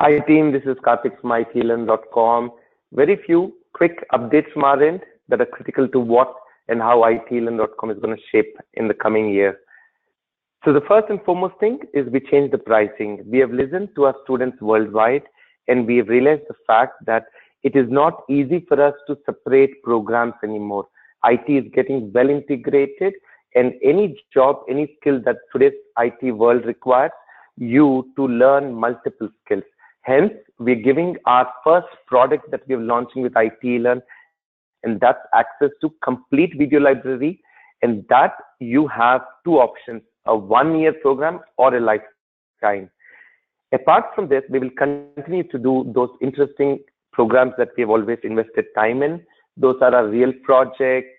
Hi team, this is Karthik from ITeLearn.com. Very few quick updates from our end that are critical to what and how ITeLearn.com is going to shape in the coming year. So the first and foremost thing is we changed the pricing. We have listened to our students worldwide and we have realized the fact that it is not easy for us to separate programs anymore. IT is getting well integrated and any job, any skill that today's IT world requires you to learn multiple skills. Hence, we're giving our first product that we're launching with ITeLearn, and that's access to complete video library. And that you have two options, a one-year program or a lifetime. Apart from this, we will continue to do those interesting programs that we've always invested time in. Those are our real projects,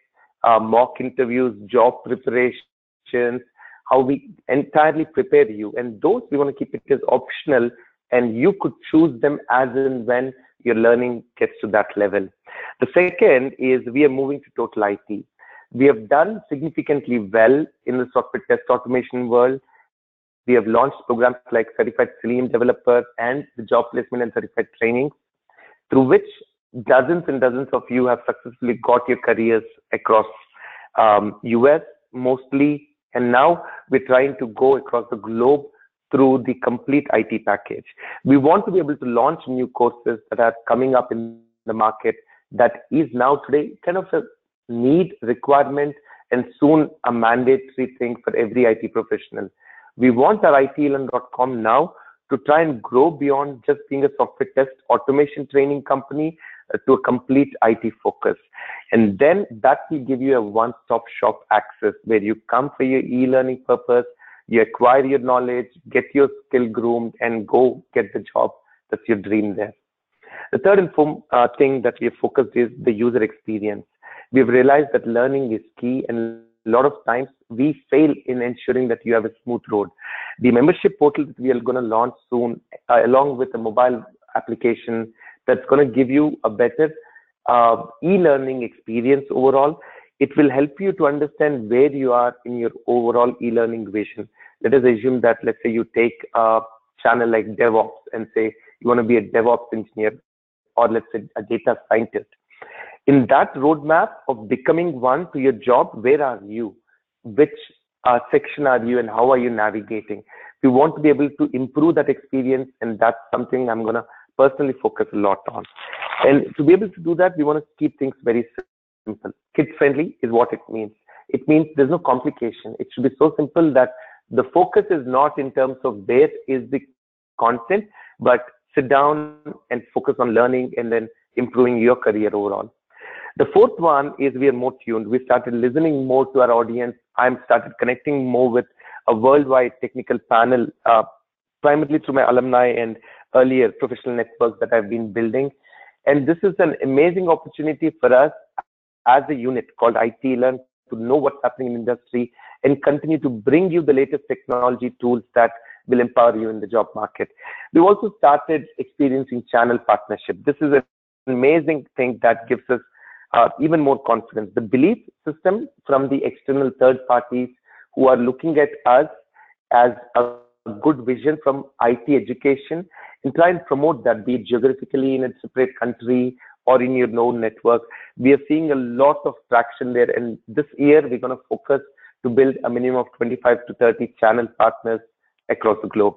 mock interviews, job preparations, how we entirely prepare you. And those we want to keep it as optional, and you could choose them as and when your learning gets to that level. The second is we are moving to total IT. We have done significantly well in the software test automation world. We have launched programs like Certified Selenium Developers and the job placement and certified training, through which dozens and dozens of you have successfully got your careers across US mostly. And now we're trying to go across the globe through the complete IT package. We want to be able to launch new courses that are coming up in the market that is now today kind of a need, requirement, and soon a mandatory thing for every IT professional. We want our ITeLearn.com now to try and grow beyond just being a software test automation training company to a complete IT focus. And then that will give you a one-stop shop access where you come for your e-learning purpose, you acquire your knowledge, get your skill groomed, and go get the job that's your dream there. The third and fourth thing that we have focused is the user experience. We've realized that learning is key, and a lot of times we fail in ensuring that you have a smooth road. The membership portal that we are going to launch soon, along with a mobile application that's going to give you a better e-learning experience overall. It will help you to understand where you are in your overall e-learning vision. Let us assume that, let's say you take a channel like DevOps and say you want to be a DevOps engineer or let's say a data scientist. In that roadmap of becoming one to your job, where are you? Which section are you and how are you navigating? We want to be able to improve that experience, and that's something I'm going to personally focus a lot on. And to be able to do that, we want to keep things very simple. Kid-friendly is what it means. It means there's no complication. It should be so simple that the focus is not in terms of where is the content, but sit down and focus on learning and then improving your career overall. The fourth one is we are more tuned. We started listening more to our audience. I'm started connecting more with a worldwide technical panel, primarily through my alumni and earlier professional networks that I've been building. And this is an amazing opportunity for us as a unit called ITeLearn to know what's happening in industry and continue to bring you the latest technology tools that will empower you in the job market. We've also started experiencing channel partnership. This is an amazing thing that gives us even more confidence. The belief system from the external third parties who are looking at us as a good vision from IT education and try and promote that, be it geographically in a separate country or in your own network. We are seeing a lot of traction there, and this year we're going to focus to build a minimum of 25 to 30 channel partners across the globe.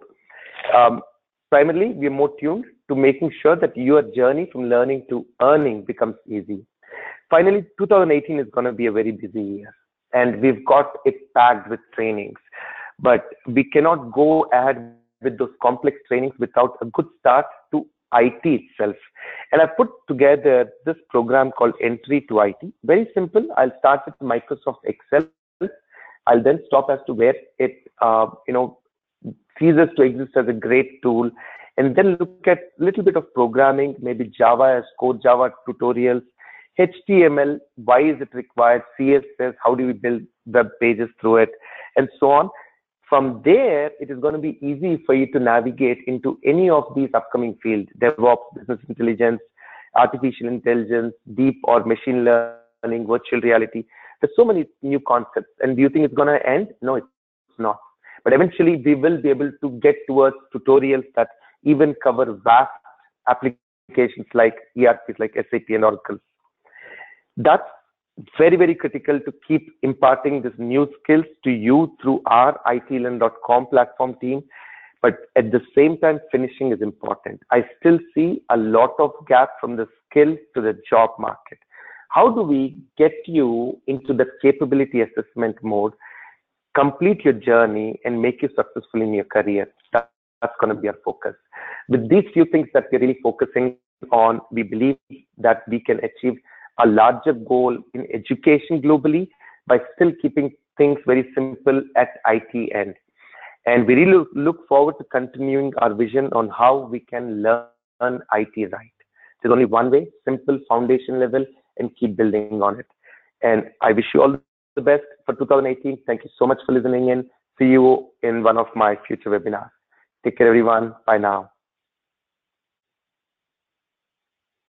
Primarily, we are more tuned to making sure that your journey from learning to earning becomes easy. Finally, 2018 is going to be a very busy year, and we've got it packed with trainings. But we cannot go ahead with those complex trainings without a good start to IT itself. And I put together this program called Entry to IT. Very simple. I'll start with Microsoft Excel. I'll then stop as to where it ceases to exist as a great tool, and then look at a little bit of programming, maybe Java as code, Java tutorials, HTML, why is it required, CSS, how do we build web pages through it, and so on. From there, it is going to be easy for you to navigate into any of these upcoming fields, DevOps, business intelligence, artificial intelligence, deep or machine learning, virtual reality. There's so many new concepts. And do you think it's going to end? No, it's not. But eventually, we will be able to get towards tutorials that even cover vast applications like ERPs, like SAP and Oracle. That's very, very critical to keep imparting these new skills to you through our ITeLearn.com platform team. But at the same time, finishing is important. I still see a lot of gap from the skill to the job market. How do we get you into the capability assessment mode, complete your journey, and make you successful in your career? That's going to be our focus. With these few things that we're really focusing on, we believe that we can achieve a larger goal in education globally by still keeping things very simple at IT end. And we really look forward to continuing our vision on how we can learn IT right. There's only one way, simple foundation level, and keep building on it. And I wish you all the best for 2018. Thank you so much for listening in. See you in one of my future webinars. Take care, everyone. Bye now.